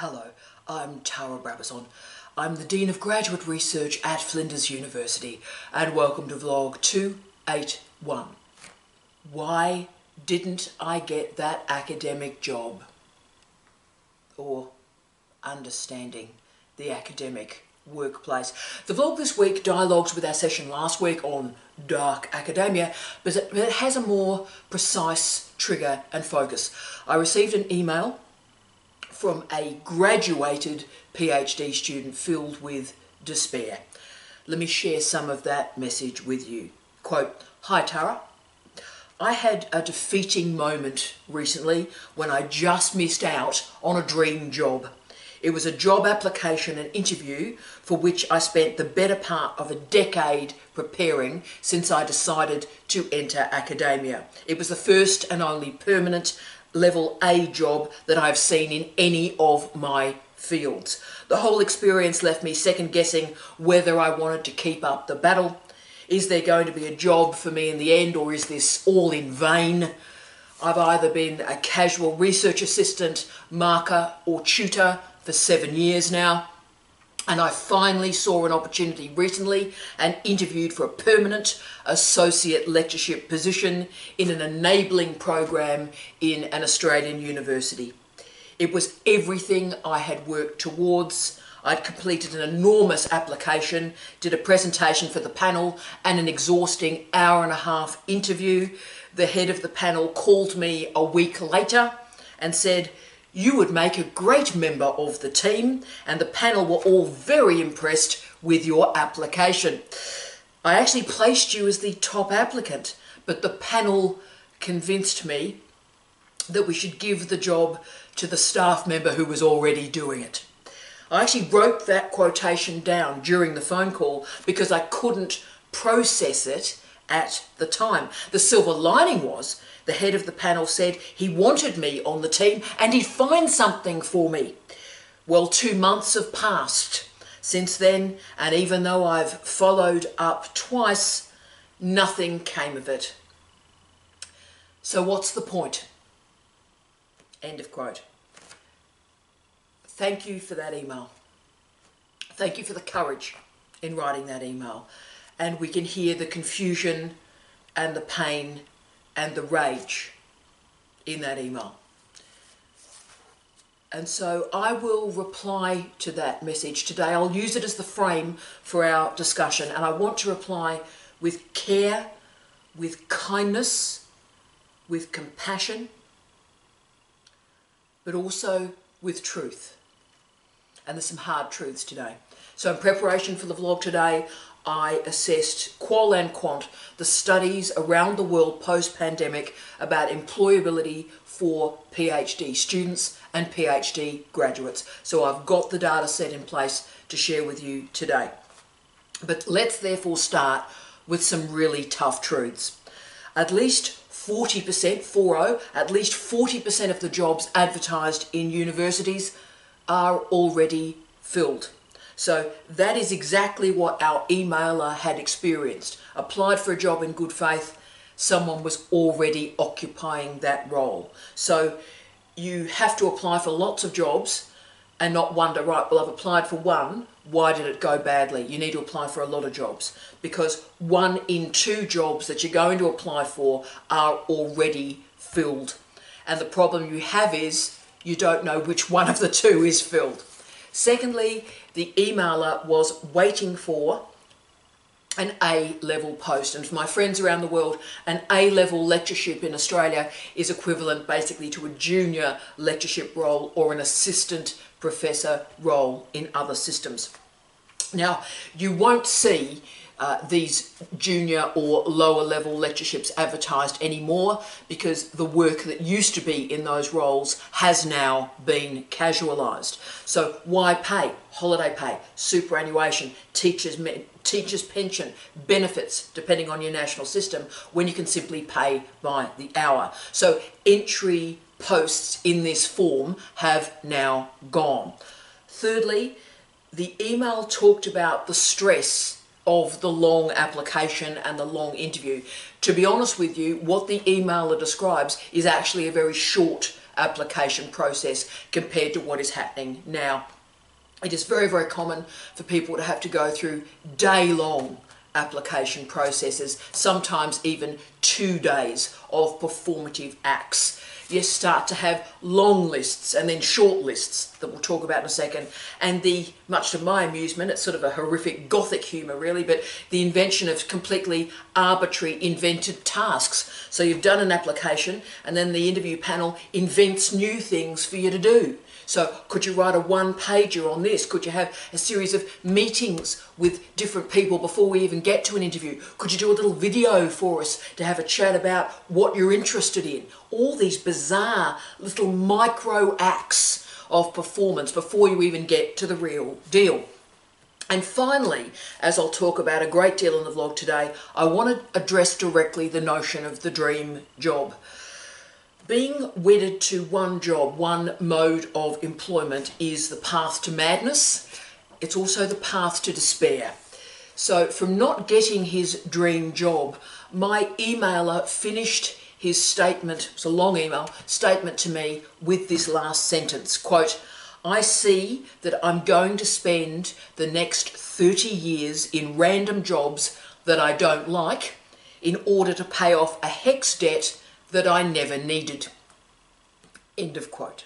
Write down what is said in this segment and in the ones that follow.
Hello, I'm Tara Brabazon. I'm the Dean of Graduate Research at Flinders University and welcome to vlog 281. Why didn't I get that academic job? Or understanding the academic workplace. The vlog this week dialogues with our session last week on dark academia, but it has a more precise trigger and focus. I received an email from a graduated PhD student filled with despair. Let me share some of that message with you. Quote, "Hi Tara, I had a defeating moment recently when I just missed out on a dream job. It was a job application and interview for which I spent the better part of a decade preparing since I decided to enter academia. It was the first and only permanent level A job that I've seen in any of my fields. The whole experience left me second guessing whether I wanted to keep up the battle. Is there going to be a job for me in the end, or is this all in vain? I've either been a casual research assistant, marker or tutor for 7 years now, and I finally saw an opportunity recently and interviewed for a permanent associate lectureship position in an enabling program in an Australian university. It was everything I had worked towards. I'd completed an enormous application, did a presentation for the panel and an exhausting hour-and-a-half interview. The head of the panel called me a week later and said, "You would make a great member of the team, and the panel were all very impressed with your application. I actually placed you as the top applicant, but the panel convinced me that we should give the job to the staff member who was already doing it." I actually wrote that quotation down during the phone call because I couldn't process it at the time. The silver lining was the head of the panel said he wanted me on the team and he'd find something for me. Well, 2 months have passed since then, and even though I've followed up twice, nothing came of it. So what's the point? End of quote. Thank you for that email. Thank you for the courage in writing that email. And we can hear the confusion and the pain and the rage in that email. And so I will reply to that message today. I'll use it as the frame for our discussion. And I want to reply with care, with kindness, with compassion, but also with truth. And there's some hard truths today. So in preparation for the vlog today, I assessed qual and quant, the studies around the world post-pandemic about employability for PhD students and PhD graduates. So I've got the data set in place to share with you today. But let's therefore start with some really tough truths. At least 40% of the jobs advertised in universities are already filled. So that is exactly what our emailer had experienced. Applied for a job in good faith, someone was already occupying that role. So you have to apply for lots of jobs and not wonder, right, well, I've applied for one, why did it go badly? You need to apply for a lot of jobs because 1 in 2 jobs that you're going to apply for are already filled. And the problem you have is you don't know which one of the two is filled. Secondly, the emailer was waiting for an A-level post. And for my friends around the world, an A-level lectureship in Australia is equivalent basically to a junior lectureship role or an assistant professor role in other systems. Now, you won't see these junior or lower level lectureships advertised anymore because the work that used to be in those roles has now been casualised. So why pay? Holiday pay, superannuation, teacher's pension, benefits, depending on your national system, when you can simply pay by the hour. So entry posts in this form have now gone. Thirdly, the email talked about the stress of the long application and the long interview. To be honest with you, what the emailer describes is actually a very short application process compared to what is happening now. It is very, very common for people to have to go through day-long application processes, sometimes even 2 days of performative acts. You start to have long lists and then short lists that we'll talk about in a second. And the, much to my amusement, it's sort of a horrific gothic humour really, but the invention of completely arbitrary invented tasks. So you've done an application and then the interview panel invents new things for you to do. So could you write a one-pager on this? Could you have a series of meetings with different people before we even get to an interview? Could you do a little video for us to have a chat about what you're interested in? All these bizarre little micro acts of performance before you even get to the real deal. And finally, as I'll talk about a great deal in the vlog today, I want to address directly the notion of the dream job. Being wedded to one job, one mode of employment is the path to madness. It's also the path to despair. So from not getting his dream job, my emailer finished his statement, it's a long email, statement to me with this last sentence, quote, "I see that I'm going to spend the next 30 years in random jobs that I don't like in order to pay off a hex debt that I never needed." End of quote.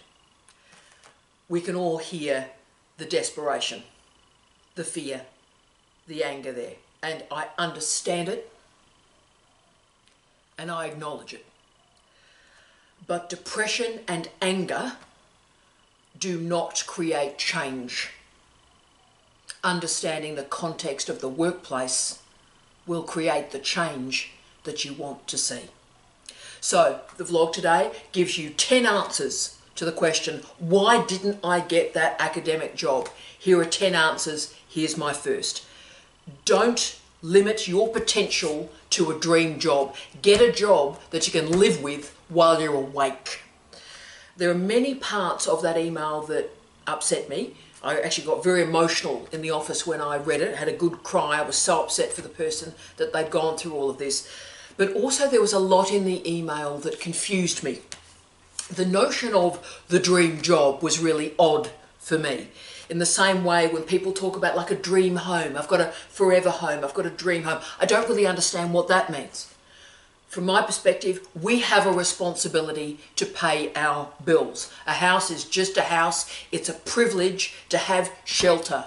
We can all hear the desperation, the fear, the anger there, and I understand it and I acknowledge it. But depression and anger do not create change. Understanding the context of the workplace will create the change that you want to see. So the vlog today gives you 10 answers to the question, why didn't I get that academic job? Here are 10 answers. Here's my first. Don't limit your potential to a dream job. Get a job that you can live with while you're awake. There are many parts of that email that upset me. I actually got very emotional in the office when I read it. I had a good cry. I was so upset for the person that they'd gone through all of this. But also there was a lot in the email that confused me. The notion of the dream job was really odd for me. In the same way when people talk about like a dream home, I've got a forever home, I've got a dream home, I don't really understand what that means. From my perspective, we have a responsibility to pay our bills. A house is just a house. It's a privilege to have shelter.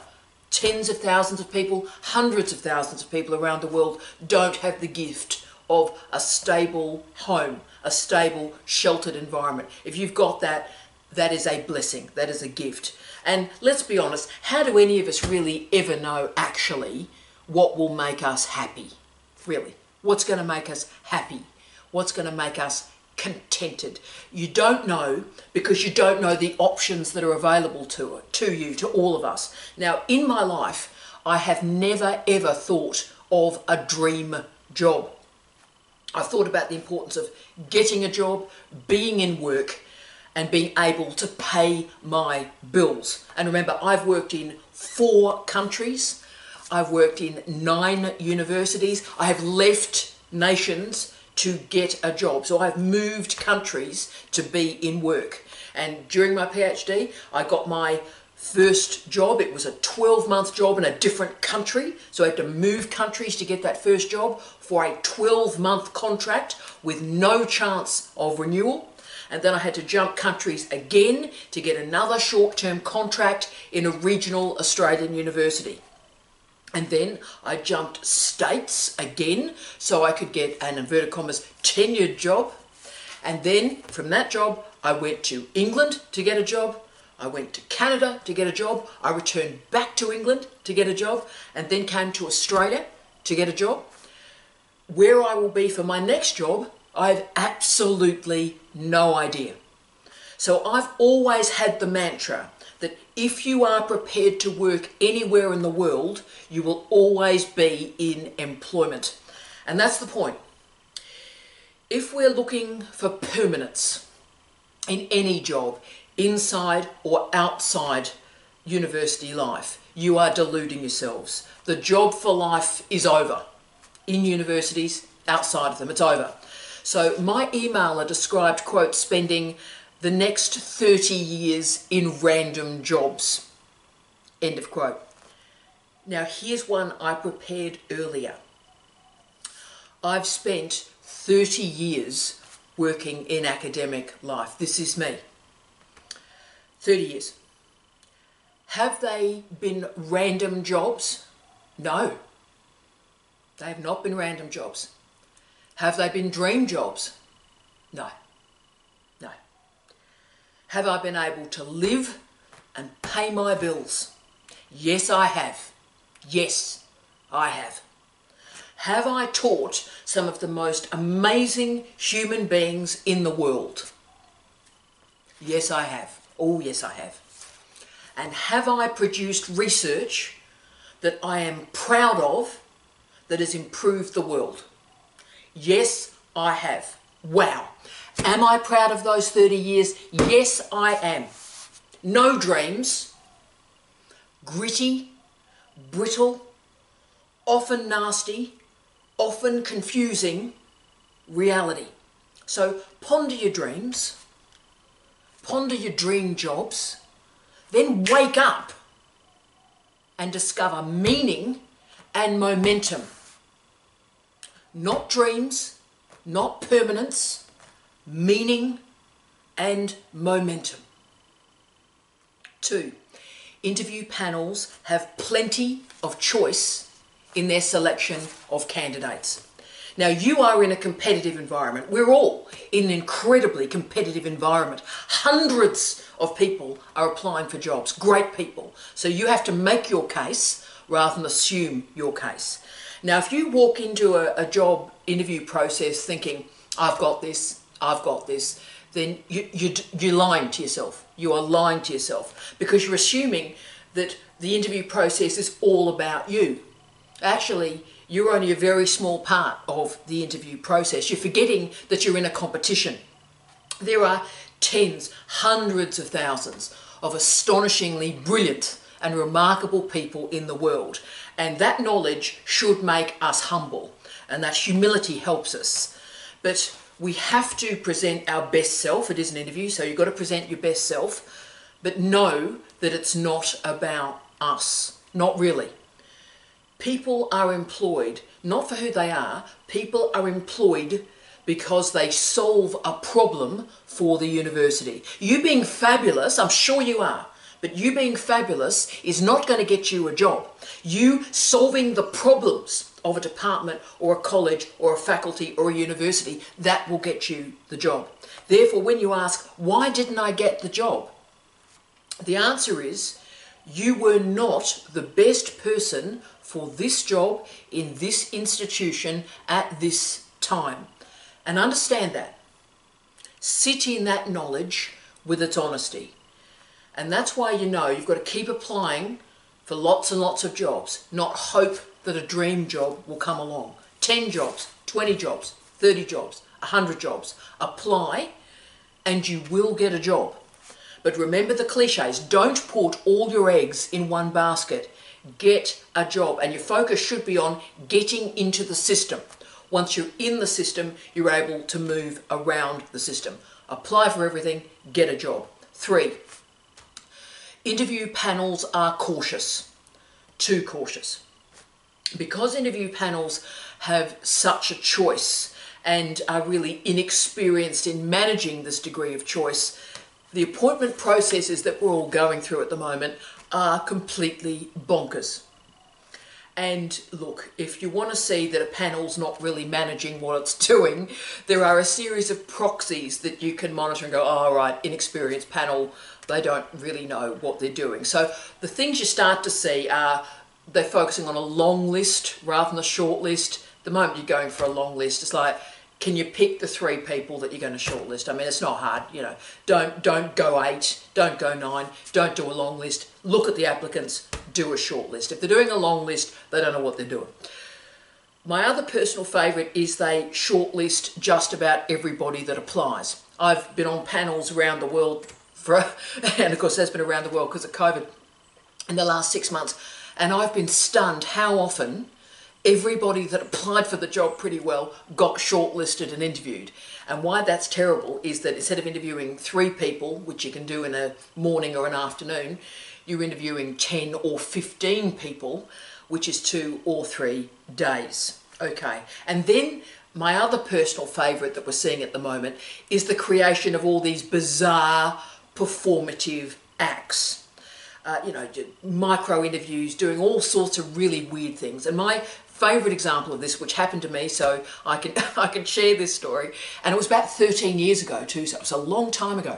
Tens of thousands of people, hundreds of thousands of people around the world don't have the gift of a stable home, a stable, sheltered environment. If you've got that, that is a blessing, that is a gift. And let's be honest, how do any of us really ever know actually what will make us happy? Really, what's going to make us happy? What's going to make us contented? You don't know because you don't know the options that are available to you, to all of us. Now, in my life, I have never, ever thought of a dream job. I've thought about the importance of getting a job, being in work, and being able to pay my bills. And remember, I've worked in 4 countries. I've worked in 9 universities. I have left nations to get a job. So I've moved countries to be in work. And during my PhD, I got my first job. It was a 12-month job in a different country, so I had to move countries to get that first job for a 12-month contract with no chance of renewal. And then I had to jump countries again to get another short-term contract in a regional Australian university. And then I jumped states again so I could get an inverted commas tenured job. And then from that job I went to England to get a job. I went to Canada to get a job, I returned back to England to get a job, and then came to Australia to get a job. Where I will be for my next job, I've absolutely no idea. So I've always had the mantra that if you are prepared to work anywhere in the world, you will always be in employment. And that's the point. If we're looking for permanence in any job, inside or outside university life, you are deluding yourselves. The job for life is over. In universities, outside of them, it's over. So my emailer described, quote, spending the next 30 years in random jobs. End of quote. Now here's one I prepared earlier. I've spent 30 years working in academic life. This is me. 30 years. Have they been random jobs? No. They have not been random jobs. Have they been dream jobs? No. No. Have I been able to live and pay my bills? Yes, I have. Yes, I have. Have I taught some of the most amazing human beings in the world? Yes, I have. Oh, yes, I have. And have I produced research that I am proud of that has improved the world? Yes, I have. Wow. Am I proud of those 30 years? Yes, I am. No dreams. Gritty, brittle, often nasty, often confusing reality. So ponder your dreams, ponder your dream jobs, then wake up and discover meaning and momentum. Not dreams, not permanence, meaning and momentum. 2. Interview panels have plenty of choice in their selection of candidates. Now you are in a competitive environment. We're all in an incredibly competitive environment. Hundreds of people are applying for jobs, great people. So you have to make your case rather than assume your case. Now if you walk into a job interview process thinking, I've got this, then you're lying to yourself. You are lying to yourself because you're assuming that the interview process is all about you. Actually, you're only a very small part of the interview process. You're forgetting that you're in a competition. There are tens, hundreds of thousands of astonishingly brilliant and remarkable people in the world. And that knowledge should make us humble. And that humility helps us. But we have to present our best self. It is an interview, so you've got to present your best self, but know that it's not about us. Not really. People are employed, not for who they are. People are employed because they solve a problem for the university. You being fabulous, I'm sure you are, but you being fabulous is not going to get you a job. You solving the problems of a department or a college or a faculty or a university, that will get you the job. Therefore, when you ask, why didn't I get the job? The answer is, you were not the best person for this job in this institution at this time. And understand that. Sit in that knowledge with its honesty. And that's why you know you've got to keep applying for lots and lots of jobs, not hope that a dream job will come along. 10 jobs, 20 jobs, 30 jobs, 100 jobs. Apply and you will get a job. But remember the cliches, don't put all your eggs in one basket. Get a job, and your focus should be on getting into the system. Once you're in the system, you're able to move around the system. Apply for everything, get a job. 3, interview panels are cautious, too cautious. Because interview panels have such a choice and are really inexperienced in managing this degree of choice, the appointment processes that we're all going through at the moment are completely bonkers. And look, if you want to see that a panel's not really managing what it's doing, there are a series of proxies that you can monitor and go, oh, right, inexperienced panel, they don't really know what they're doing. So the things you start to see are they're focusing on a long list rather than a short list. The moment you're going for a long list, it's like, can you pick the 3 people that you're going to shortlist? I mean, it's not hard, you know. Don't go 8, don't go 9, don't do a long list. Look at the applicants, do a short list. If they're doing a long list, they don't know what they're doing. My other personal favourite is they shortlist just about everybody that applies. I've been on panels around the world, and of course that's been around the world because of COVID in the last 6 months. And I've been stunned how often everybody that applied for the job pretty well got shortlisted and interviewed. And why that's terrible is that instead of interviewing 3 people, which you can do in a morning or an afternoon, you're interviewing 10 or 15 people, which is 2 or 3 days. Okay, and then my other personal favourite that we're seeing at the moment is the creation of all these bizarre performative acts. You know, micro interviews, doing all sorts of really weird things. And my favourite example of this, which happened to me, so I can share this story, and it was about 13 years ago too, so it was a long time ago.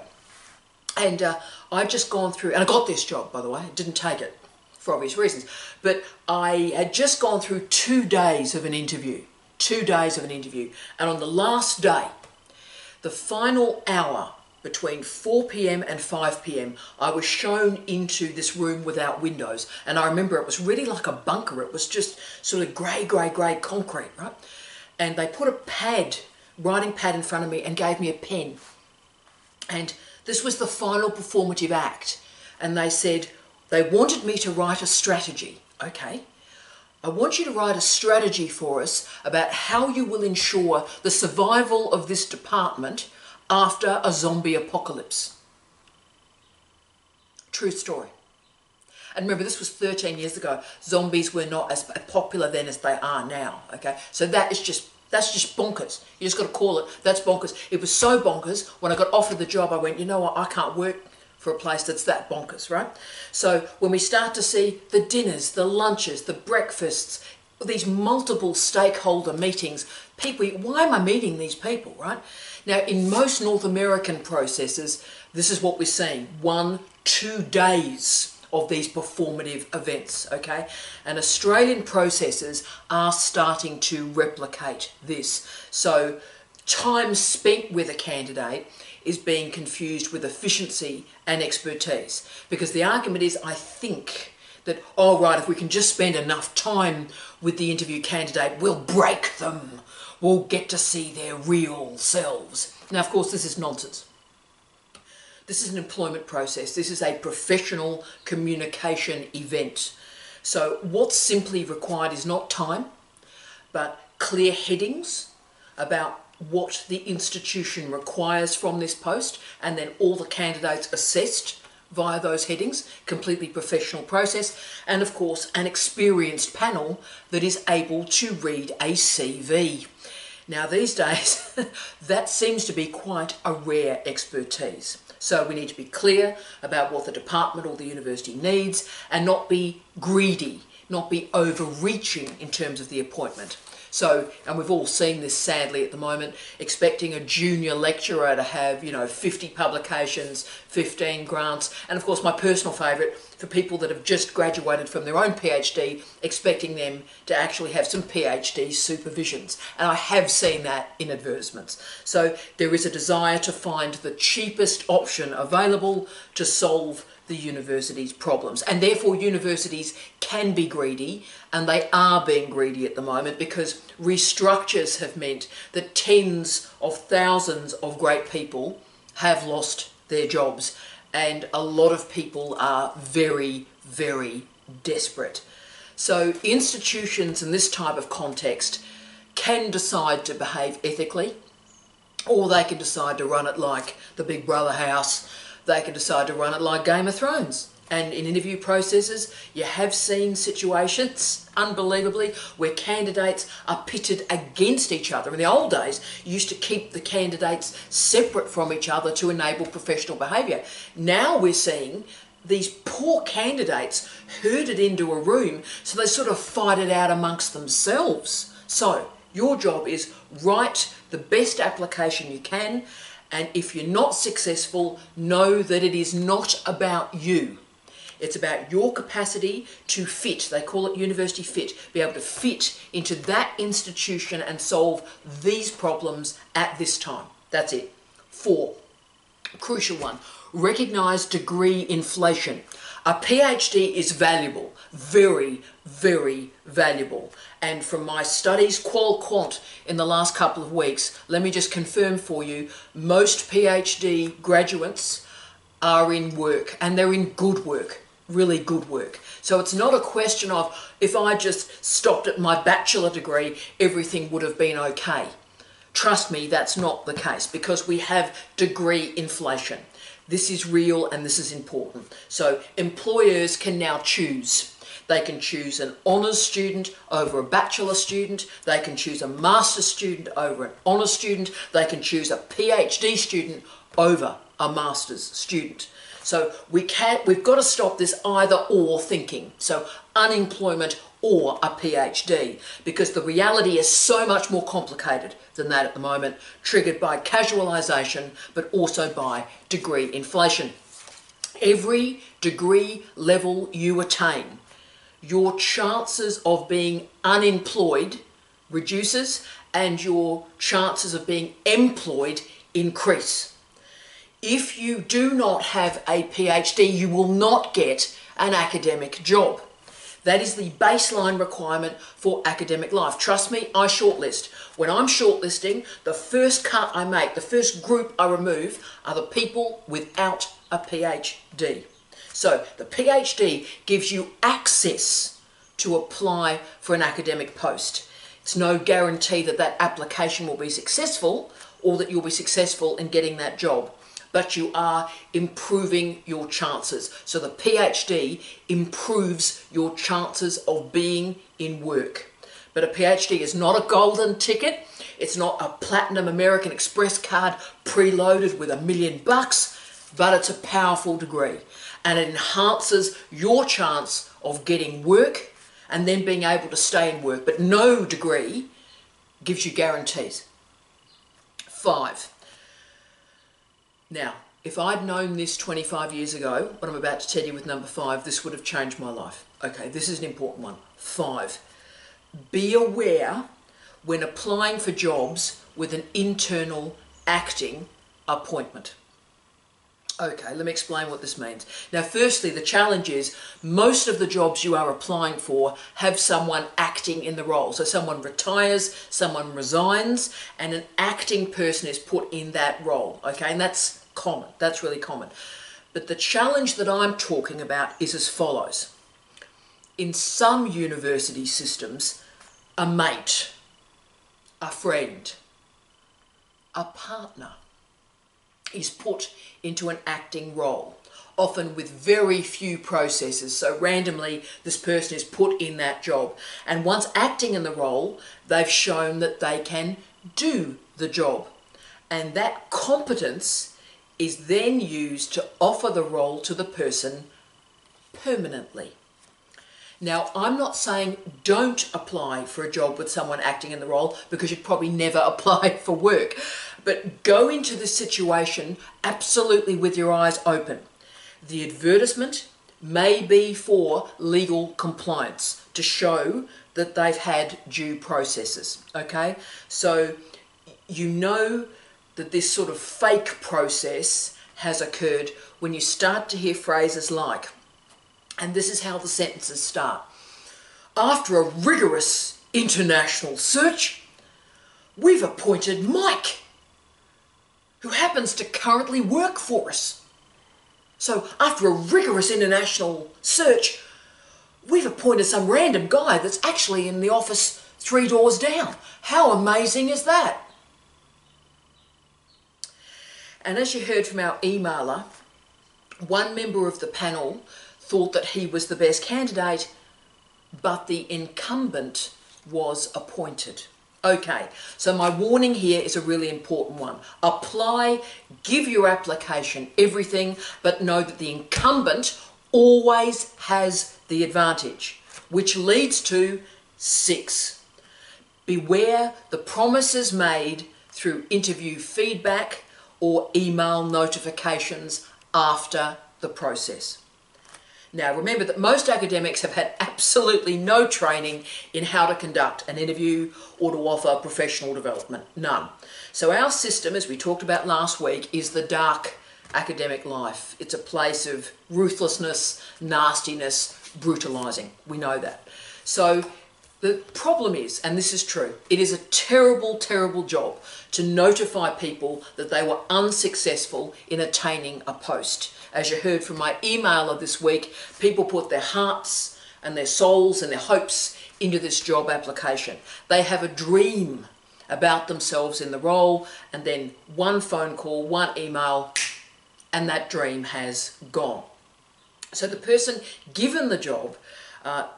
And I'd just gone through, and I got this job, by the way, I didn't take it for obvious reasons, but I had just gone through 2 days of an interview, 2 days of an interview, and on the last day, the final hour, between 4 p.m. and 5 p.m. I was shown into this room without windows, and I remember it was really like a bunker. It was just sort of grey concrete, right? And they put a pad, writing pad, in front of me and gave me a pen. And this was the final performative act. And they said, they wanted me to write a strategy. Okay, I want you to write a strategy for us about how you will ensure the survival of this department after a zombie apocalypse. True story. And remember, this was 13 years ago. Zombies were not as popular then as they are now. Okay, so that is just, that's just bonkers. You just got to call it. That's bonkers. It was so bonkers, when I got offered the job, I went, you know what, I can't work for a place that's that bonkers, right? So when we start to see the dinners, the lunches, the breakfasts, these multiple stakeholder meetings, people, why am I meeting these people, right? Now, in most North American processes, this is what we're seeing, 1-2 days of these performative events, okay? And Australian processes are starting to replicate this. So time spent with a candidate is being confused with efficiency and expertise, because the argument is, I think, that, oh right, if we can just spend enough time with the interview candidate, we'll break them. We'll get to see their real selves. Now, of course, this is nonsense. This is an employment process. This is a professional communication event. So what's simply required is not time, but clear headings about what the institution requires from this post, and then all the candidates assessed via those headings, completely professional process, and of course an experienced panel that is able to read a CV. Now these days that seems to be quite a rare expertise. So we need to be clear about what the department or the university needs, and not be greedy, not be overreaching in terms of the appointment. So, and we've all seen this sadly at the moment, expecting a junior lecturer to have, you know, 50 publications, 15 grants, and of course my personal favourite, for people that have just graduated from their own PhD, expecting them to actually have some PhD supervisions. And I have seen that in advertisements. So there is a desire to find the cheapest option available to solve the university's problems, and therefore universities can be greedy, and they are being greedy at the moment, because restructures have meant that tens of thousands of great people have lost their jobs, and a lot of people are very, very desperate. So institutions in this type of context can decide to behave ethically, or they can decide to run it like the Big Brother house. They can decide to run it like Game of Thrones. And in interview processes, you have seen situations, unbelievably, where candidates are pitted against each other. In the old days, you used to keep the candidates separate from each other to enable professional behaviour. Now we're seeing these poor candidates herded into a room, so they sort of fight it out amongst themselves. So your job is write the best application you can, and if you're not successful, know that it is not about you. It's about your capacity to fit, they call it university fit, be able to fit into that institution and solve these problems at this time. That's it. 4, crucial one, recognise degree inflation. A PhD is valuable, very, very valuable. And from my studies, qual quant, in the last couple of weeks, let me just confirm for you, most PhD graduates are in work, and they're in good work, really good work. So it's not a question of if I just stopped at my bachelor degree, everything would have been okay. Trust me, that's not the case, because we have degree inflation. This is real and this is important. So employers can now choose. They can choose an honours student over a bachelor student. They can choose a master's student over an honours student. They can choose a PhD student over a master's student. So we've got to stop this either or thinking. So unemployment or a PhD, because the reality is so much more complicated than that at the moment, triggered by casualisation, but also by degree inflation. Every degree level you attain, your chances of being unemployed reduces and your chances of being employed increase. If you do not have a PhD, you will not get an academic job. That is the baseline requirement for academic life. Trust me, I shortlist. When I'm shortlisting, the first cut I make, the first group I remove are the people without a PhD. So the PhD gives you access to apply for an academic post. It's no guarantee that that application will be successful or that you'll be successful in getting that job, but you are improving your chances. So the PhD improves your chances of being in work. But a PhD is not a golden ticket. It's not a platinum American Express card preloaded with $1 million, but it's a powerful degree. And it enhances your chance of getting work and then being able to stay in work. But no degree gives you guarantees. 5. Now, if I'd known this 25 years ago, what I'm about to tell you with number 5, this would have changed my life. Okay, this is an important one. 5. Be aware when applying for jobs with an internal acting appointment. Okay, let me explain what this means. Now, firstly, the challenge is most of the jobs you are applying for have someone acting in the role. So someone retires, someone resigns, and an acting person is put in that role. Okay, and that's common. That's really common. But the challenge that I'm talking about is as follows. In some university systems, a mate, a friend, a partner is put into an acting role, often with very few processes. So randomly, this person is put in that job. And once acting in the role, they've shown that they can do the job. And that competence is then used to offer the role to the person permanently. Now, I'm not saying don't apply for a job with someone acting in the role, because you'd probably never apply for work. But go into this situation absolutely with your eyes open. The advertisement may be for legal compliance to show that they've had due processes, okay? So you know that this sort of fake process has occurred when you start to hear phrases like, and this is how the sentences start. After a rigorous international search, we've appointed Mike, who happens to currently work for us. So after a rigorous international search, we've appointed some random guy that's actually in the office 3 doors down. How amazing is that? And as you heard from our emailer, one member of the panel thought that he was the best candidate, but the incumbent was appointed. Okay, so my warning here is a really important one. Apply, give your application everything, but know that the incumbent always has the advantage, which leads to 6. Beware the promises made through interview feedback or email notifications after the process. Now, remember that most academics have had absolutely no training in how to conduct an interview or to offer professional development. None. So our system, as we talked about last week, is the dark academic life. It's a place of ruthlessness, nastiness, brutalising. We know that. So the problem is, and this is true, it is a terrible, terrible job to notify people that they were unsuccessful in attaining a post. As you heard from my emailer this week, people put their hearts, and their souls and their hopes into this job application. They have a dream about themselves in the role, and then one phone call, one email, and that dream has gone. So the person given the job,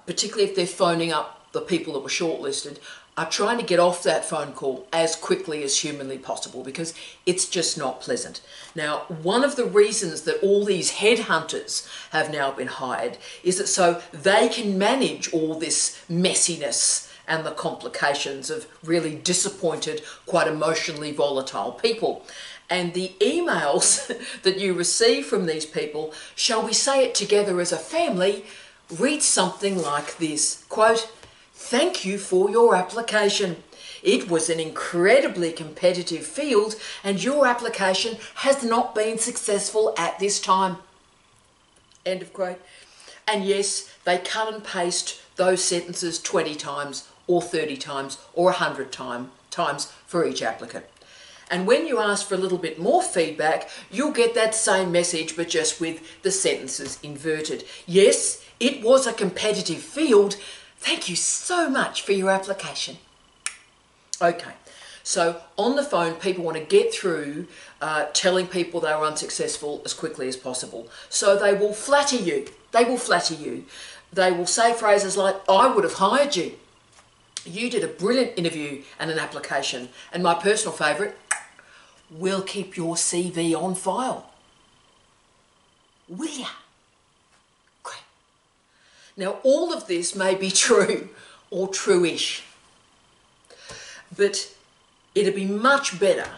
particularly if they're phoning up the people that were shortlisted, are trying to get off that phone call as quickly as humanly possible because it's just not pleasant. Now, one of the reasons that all these headhunters have now been hired is that so they can manage all this messiness and the complications of really disappointed, quite emotionally volatile people. And the emails that you receive from these people, shall we say it together as a family, read something like this, quote, "Thank you for your application. It was an incredibly competitive field and your application has not been successful at this time." End of quote. And yes, they cut and paste those sentences 20 times or 30 times or 100 times for each applicant. And when you ask for a little bit more feedback, you'll get that same message, but just with the sentences inverted. "Yes, it was a competitive field. Thank you so much for your application." Okay, so on the phone, people want to get through telling people they were unsuccessful as quickly as possible. So they will flatter you. They will flatter you. They will say phrases like, "I would have hired you. You did a brilliant interview and an application. And my personal favourite, we'll keep your CV on file. Will ya?" Now, all of this may be true or true-ish, but it'd be much better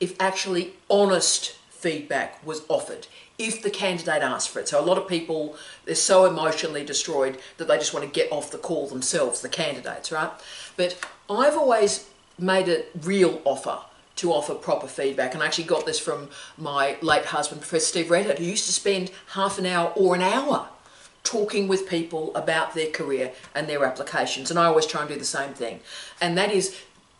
if actually honest feedback was offered, if the candidate asked for it. So a lot of people, they're so emotionally destroyed that they just want to get off the call themselves, the candidates, right? But I've always made a real offer to offer proper feedback, and I actually got this from my late husband, Professor Steve Redhead, who used to spend half an hour or an hour talking with people about their career and their applications. And I always try and do the same thing. And that is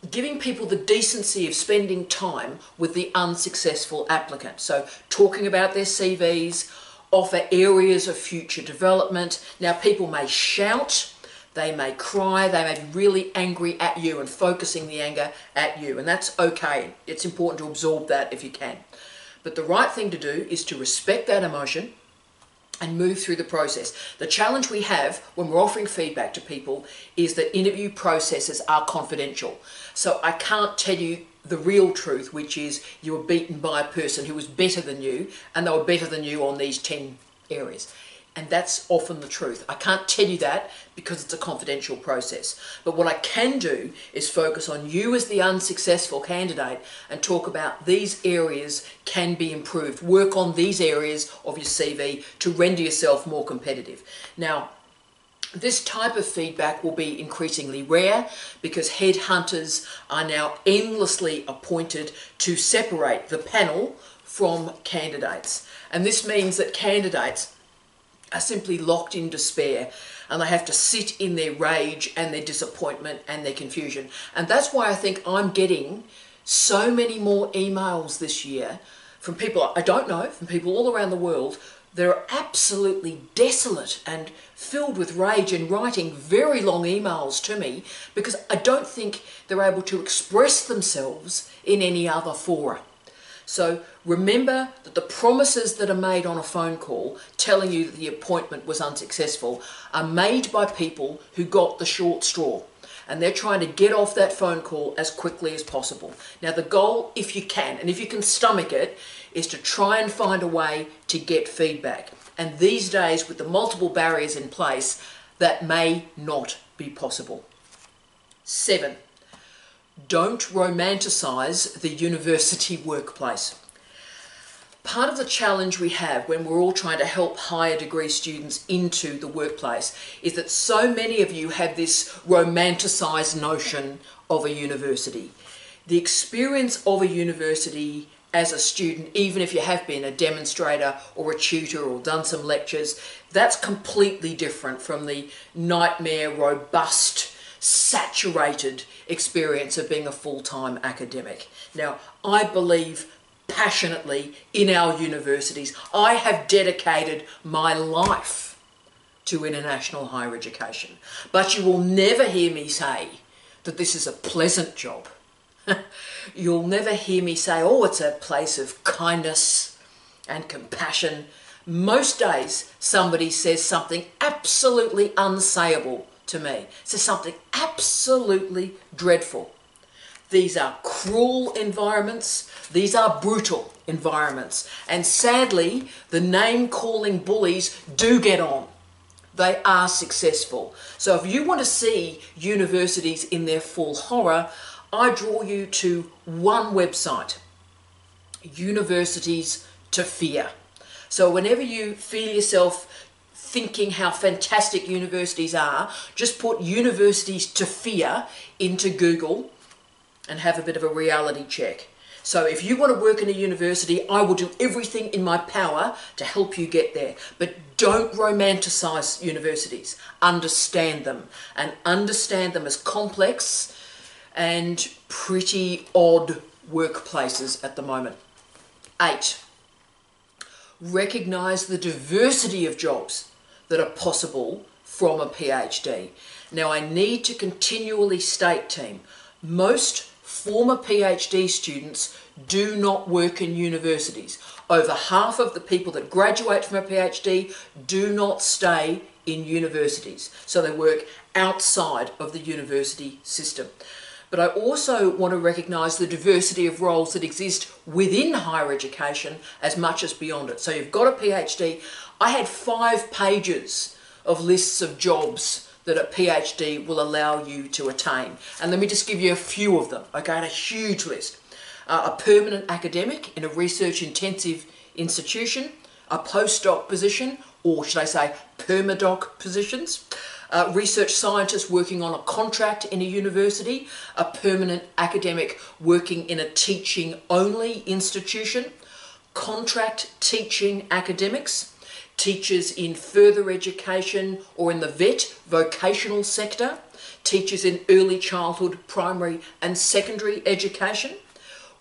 giving people the decency of spending time with the unsuccessful applicant. So talking about their CVs, offer areas of future development. Now, people may shout, they may cry, they may be really angry at you and focusing the anger at you. And that's okay. It's important to absorb that if you can. But the right thing to do is to respect that emotion and move through the process. The challenge we have when we're offering feedback to people is that interview processes are confidential. So I can't tell you the real truth, which is you were beaten by a person who was better than you, and they were better than you on these 10 areas. And that's often the truth. I can't tell you that because it's a confidential process. But what I can do is focus on you as the unsuccessful candidate and talk about these areas can be improved. Work on these areas of your CV to render yourself more competitive. Now, this type of feedback will be increasingly rare because headhunters are now endlessly appointed to separate the panel from candidates. And this means that candidates are simply locked in despair and they have to sit in their rage and their disappointment and their confusion. And that's why I think I'm getting so many more emails this year from people I don't know, from people all around the world that are absolutely desolate and filled with rage and writing very long emails to me because I don't think they're able to express themselves in any other forum. So remember that the promises that are made on a phone call telling you that the appointment was unsuccessful are made by people who got the short straw, and they're trying to get off that phone call as quickly as possible. Now the goal, if you can, and if you can stomach it, is to try and find a way to get feedback. And these days, with the multiple barriers in place, that may not be possible. 7. Don't romanticize the university workplace. Part of the challenge we have when we're all trying to help higher degree students into the workplace is that so many of you have this romanticized notion of a university. The experience of a university as a student, even if you have been a demonstrator or a tutor or done some lectures, that's completely different from the nightmare, robust, saturated experience of being a full-time academic. Now, I believe passionately in our universities. I have dedicated my life to international higher education. But you will never hear me say that this is a pleasant job. You'll never hear me say, oh, it's a place of kindness and compassion. Most days somebody says something absolutely unsayable to me, says something absolutely dreadful. These are cruel environments, these are brutal environments, and sadly the name-calling bullies do get on. They are successful. So if you want to see universities in their full horror, I draw you to one website, Universities to Fear. So whenever you feel yourself thinking how fantastic universities are, just put Universities to Fear into Google and have a bit of a reality check. So if you want to work in a university, I will do everything in my power to help you get there. But don't romanticize universities. Understand them, and understand them as complex and pretty odd workplaces at the moment. 8. Recognize the diversity of jobs that are possible from a PhD. Now, I need to continually state, team, most former PhD students do not work in universities. Over half of the people that graduate from a PhD do not stay in universities. So they work outside of the university system. But I also want to recognise the diversity of roles that exist within higher education as much as beyond it. So you've got a PhD. I had 5 pages of lists of jobs that a PhD will allow you to attain. And let me just give you a few of them. Okay, I had a huge list. A permanent academic in a research-intensive institution, a postdoc position, or should I say permadoc positions, a research scientist working on a contract in a university, a permanent academic working in a teaching-only institution, contract teaching academics, teachers in further education or in the vocational sector, teachers in early childhood, primary and secondary education,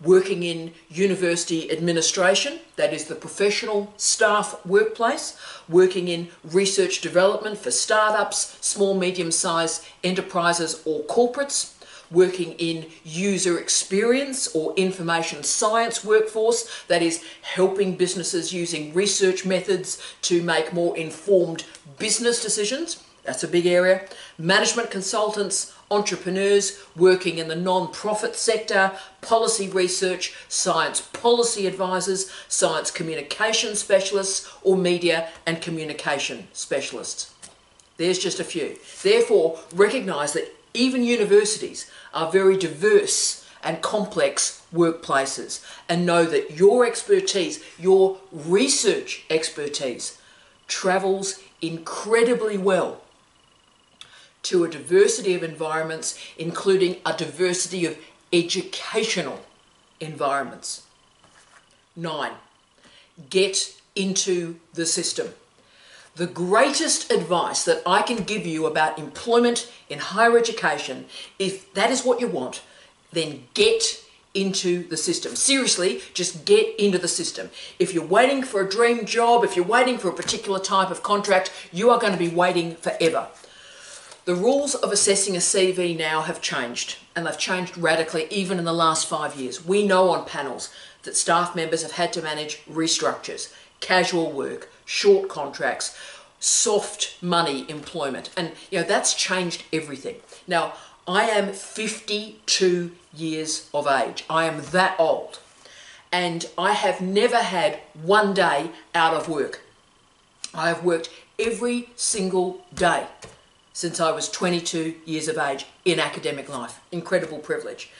working in university administration, that is the professional staff workplace, working in research development for startups, small, medium-sized enterprises or corporates, working in user experience or information science workforce, that is helping businesses using research methods to make more informed business decisions, that's a big area, management consultants, entrepreneurs, working in the non-profit sector, policy research, science policy advisors, science communication specialists, or media and communication specialists. There's just a few. Therefore, recognise that even universities are very diverse and complex workplaces, and know that your expertise, your research expertise, travels incredibly well to a diversity of environments, including a diversity of educational environments. 9, get into the system. The greatest advice that I can give you about employment in higher education, if that is what you want, then get into the system. Seriously, just get into the system. If you're waiting for a dream job, if you're waiting for a particular type of contract, you are going to be waiting forever. The rules of assessing a CV now have changed, and they've changed radically even in the last 5 years. We know on panels that staff members have had to manage restructures, casual work, short contracts, soft money employment, and you know that's changed everything. Now, I am 52 years of age. I am that old, and I have never had one day out of work. I have worked every single day since I was 22 years of age in academic life. Incredible privilege.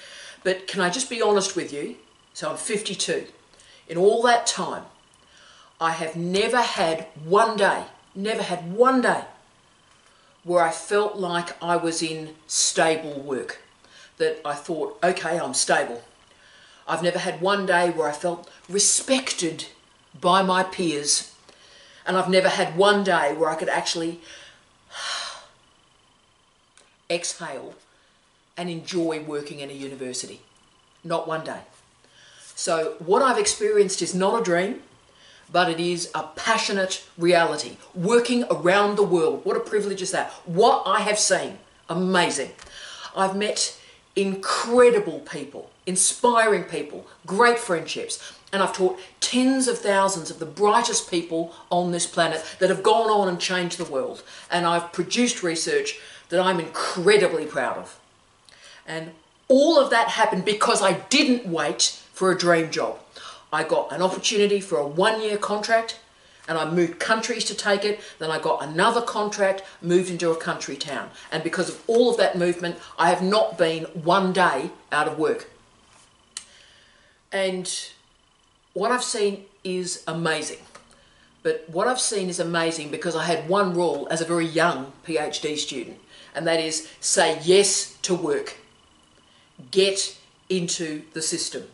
But can I just be honest with you? So I'm 52. In all that time, I have never had one day where I felt like I was in stable work, that I thought, okay, I'm stable. I've never had one day where I felt respected by my peers, and I've never had one day where I could actually exhale and enjoy working in a university. Not one day. So what I've experienced is not a dream. but it is a passionate reality, working around the world. What a privilege is that. What I have seen, amazing. I've met incredible people, inspiring people, great friendships, and I've taught tens of thousands of the brightest people on this planet that have gone on and changed the world. And I've produced research that I'm incredibly proud of. And all of that happened because I didn't wait for a dream job. I got an opportunity for a one-year contract, and I moved countries to take it. Then I got another contract, moved into a country town. And because of all of that movement, I have not been one day out of work. And what I've seen is amazing. But what I've seen is amazing because I had one rule as a very young PhD student, and that is say yes to work. Get into the system.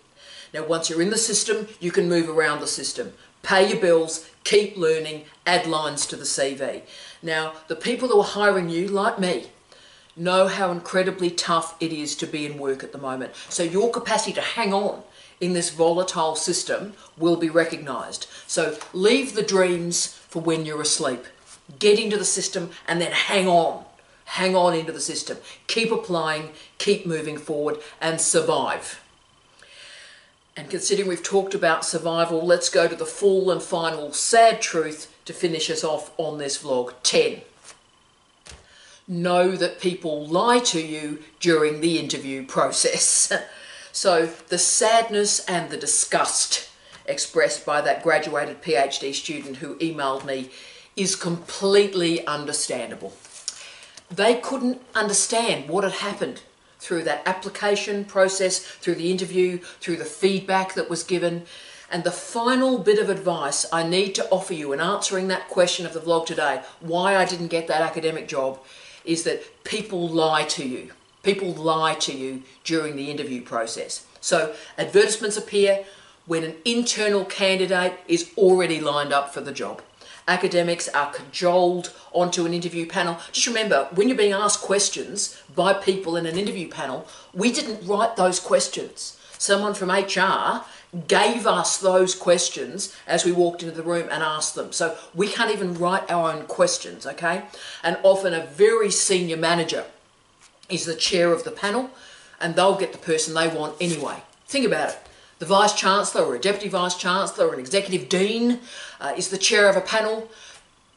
Now, once you're in the system, you can move around the system. Pay your bills, keep learning, add lines to the CV. Now, the people who are hiring you, like me, know how incredibly tough it is to be in work at the moment. So your capacity to hang on in this volatile system will be recognised. So leave the dreams for when you're asleep. Get into the system and then hang on. Hang on into the system. Keep applying, keep moving forward, and survive. And considering we've talked about survival, let's go to the full and final sad truth to finish us off on this vlog. 10. Know that people lie to you during the interview process. So the sadness and the disgust expressed by that graduated PhD student who emailed me is completely understandable. They couldn't understand what had happened through that application process, through the interview, through the feedback that was given. And the final bit of advice I need to offer you in answering that question of the vlog today, why I didn't get that academic job, is that people lie to you. People lie to you during the interview process. So advertisements appear when an internal candidate is already lined up for the job. Academics are cajoled onto an interview panel. Just remember, when you're being asked questions by people in an interview panel, we didn't write those questions. Someone from HR gave us those questions as we walked into the room and asked them. So we can't even write our own questions, okay? And often a very senior manager is the chair of the panel, and they'll get the person they want anyway. Think about it. The Vice Chancellor or a Deputy Vice Chancellor or an Executive Dean is the chair of a panel.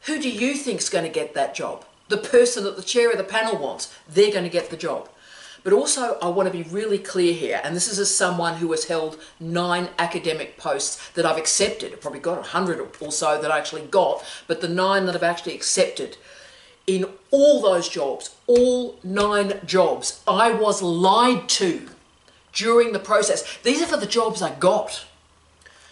Who do you think is going to get that job? The person that the chair of the panel wants, they're going to get the job. But also I want to be really clear here, and this is as someone who has held 9 academic posts that I've accepted. I've probably got 100 or so that I actually got, but the 9 that I've actually accepted, in all those jobs, all 9 jobs, I was lied to during the process. These are for the jobs I got.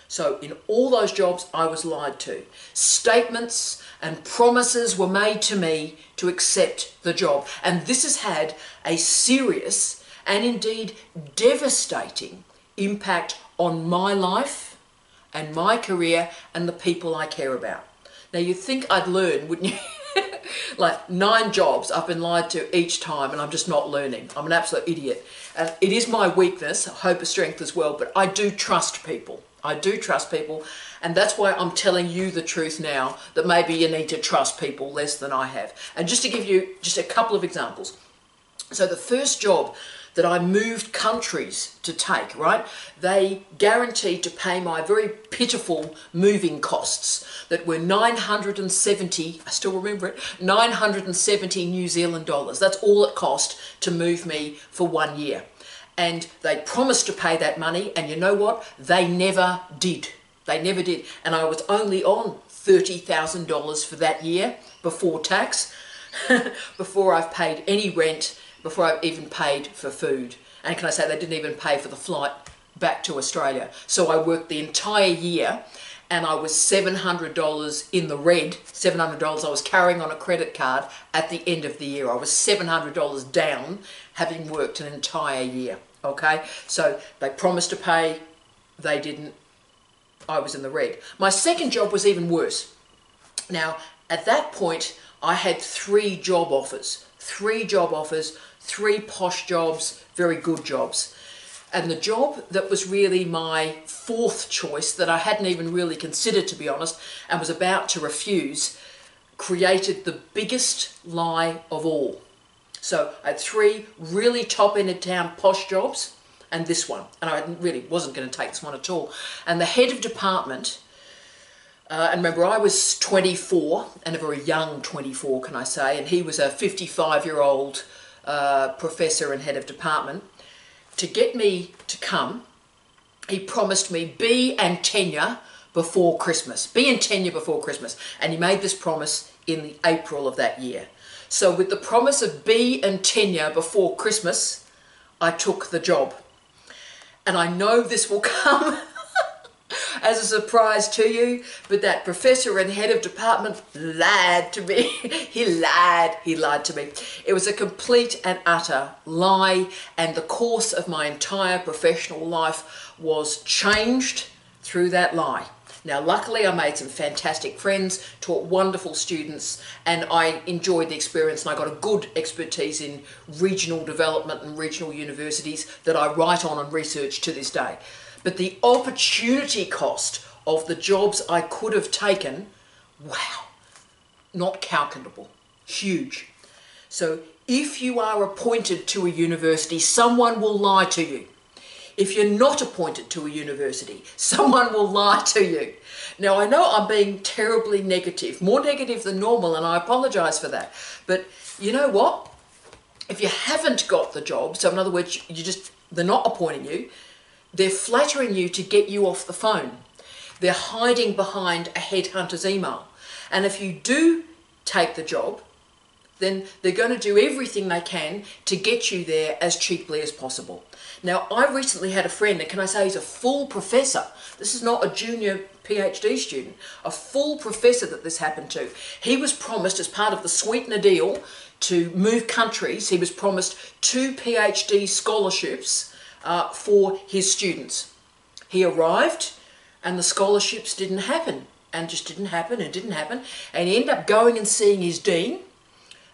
So in all those jobs, I was lied to. Statements and promises were made to me to accept the job. And this has had a serious and indeed devastating impact on my life and my career and the people I care about. Now, you'd think I'd learn, wouldn't you? Like 9 jobs I've been lied to each time, and I'm just not learning. I'm an absolute idiot. And it is my weakness, I hope a strength as well, but I do trust people. I do trust people, and that's why I'm telling you the truth now, that maybe you need to trust people less than I have. And just to give you just a couple of examples. So the first job that I moved countries to take, right? They guaranteed to pay my very pitiful moving costs that were 970, I still remember it, 970 New Zealand dollars. That's all it cost to move me for 1 year. And they promised to pay that money, and you know what? They never did. They never did. And I was only on $30,000 for that year before tax, before I've paid any rent, before I even paid for food. And can I say, they didn't even pay for the flight back to Australia. So I worked the entire year, and I was $700 in the red, $700 I was carrying on a credit card at the end of the year. I was $700 down, having worked an entire year, okay? So they promised to pay, they didn't. I was in the red. My second job was even worse. Now, at that point, I had 3 job offers. 3 job offers, 3 posh jobs, very good jobs. and the job that was really my fourth choice that I hadn't even really considered, to be honest, and was about to refuse, created the biggest lie of all. So I had three really top end of town posh jobs and this one, and I really wasn't going to take this one at all. And the head of department, and remember I was 24 and a very young 24, can I say, and he was a 55-year-old professor and head of department. To get me to come, he promised me B and tenure before Christmas. B and tenure before Christmas. And he made this promise in the April of that year. So with the promise of B and tenure before Christmas, I took the job. And I know this will come as a surprise to you, but that professor and head of department lied to me. He lied to me. It was a complete and utter lie, and the course of my entire professional life was changed through that lie. Now, luckily, I made some fantastic friends, taught wonderful students, and I enjoyed the experience, and I got a good expertise in regional development and regional universities that I write on and research to this day. But the opportunity cost of the jobs I could have taken, wow, not calculable, huge. So if you are appointed to a university, someone will lie to you. If you're not appointed to a university, someone will lie to you. Now, I know I'm being terribly negative, more negative than normal, and I apologise for that. But you know what? If you haven't got the job, so in other words, they're not appointing you, they're flattering you to get you off the phone. They're hiding behind a headhunter's email. And if you do take the job, then they're going to do everything they can to get you there as cheaply as possible. Now, I recently had a friend, and can I say he's a full professor? This is not a junior PhD student, a full professor that this happened to. He was promised, as part of the sweetener deal to move countries, he was promised 2 PhD scholarships for his students. He arrived and the scholarships didn't happen, and just didn't happen and didn't happen, and he ended up going and seeing his dean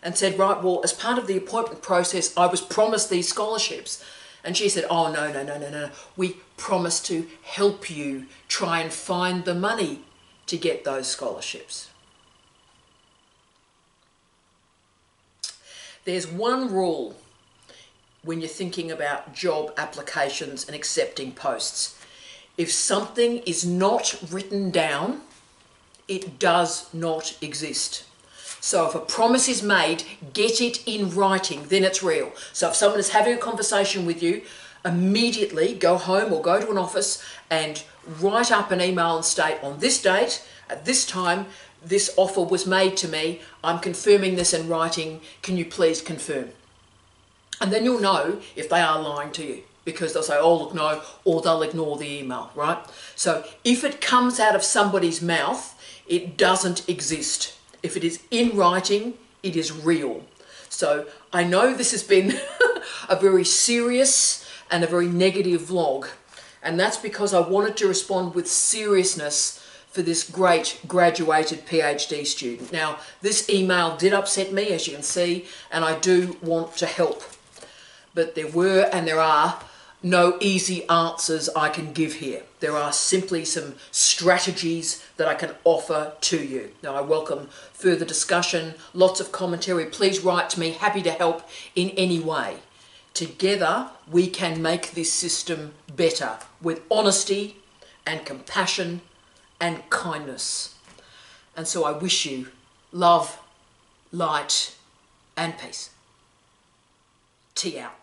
and said, right, well, as part of the appointment process I was promised these scholarships. And she said, oh no, no, no, no, no, we promised to help you try and find the money to get those scholarships. There's one rule when you're thinking about job applications and accepting posts. If something is not written down, it does not exist. So if a promise is made, get it in writing, then it's real. So if someone is having a conversation with you, immediately go home or go to an office and write up an email and state, on this date, at this time, this offer was made to me, I'm confirming this in writing, can you please confirm? And then you'll know if they are lying to you, because they'll say, oh, look, no, or they'll ignore the email, right? So if it comes out of somebody's mouth, it doesn't exist. If it is in writing, it is real. So I know this has been a very serious and a very negative vlog, and that's because I wanted to respond with seriousness for this great graduated PhD student. Now, this email did upset me, as you can see, and I do want to help. But there were, and there are, no easy answers I can give here. There are simply some strategies that I can offer to you. Now, I welcome further discussion, lots of commentary. Please write to me, happy to help in any way. Together, we can make this system better with honesty and compassion and kindness. And so I wish you love, light, and peace. Tea out.